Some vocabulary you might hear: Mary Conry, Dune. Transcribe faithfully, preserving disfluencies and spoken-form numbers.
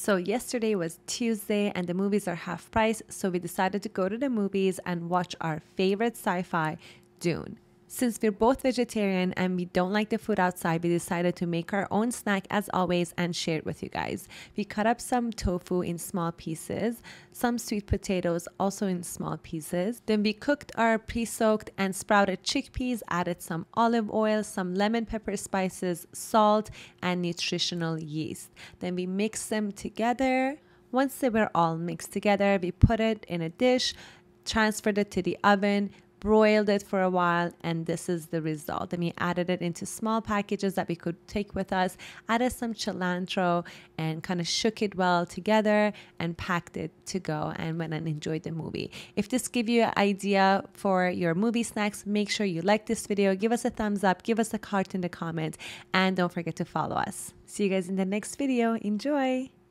So yesterday was Tuesday and the movies are half price, so we decided to go to the movies and watch our favorite sci-fi, Dune. Since we're both vegetarian and we don't like the food outside, we decided to make our own snack as always and share it with you guys. We cut up some tofu in small pieces, some sweet potatoes also in small pieces. Then we cooked our pre-soaked and sprouted chickpeas, added some olive oil, some lemon pepper spices, salt, and nutritional yeast. Then we mixed them together. Once they were all mixed together, we put it in a dish, transferred it to the oven, broiled it for a while, and this is the result. And we added it into small packages that we could take with us, added some cilantro, and kind of shook it well together and packed it to go and went and enjoyed the movie. If this gives you an idea for your movie snacks, make sure you like this video, give us a thumbs up, give us a heart in the comments, and don't forget to follow us. See you guys in the next video. Enjoy!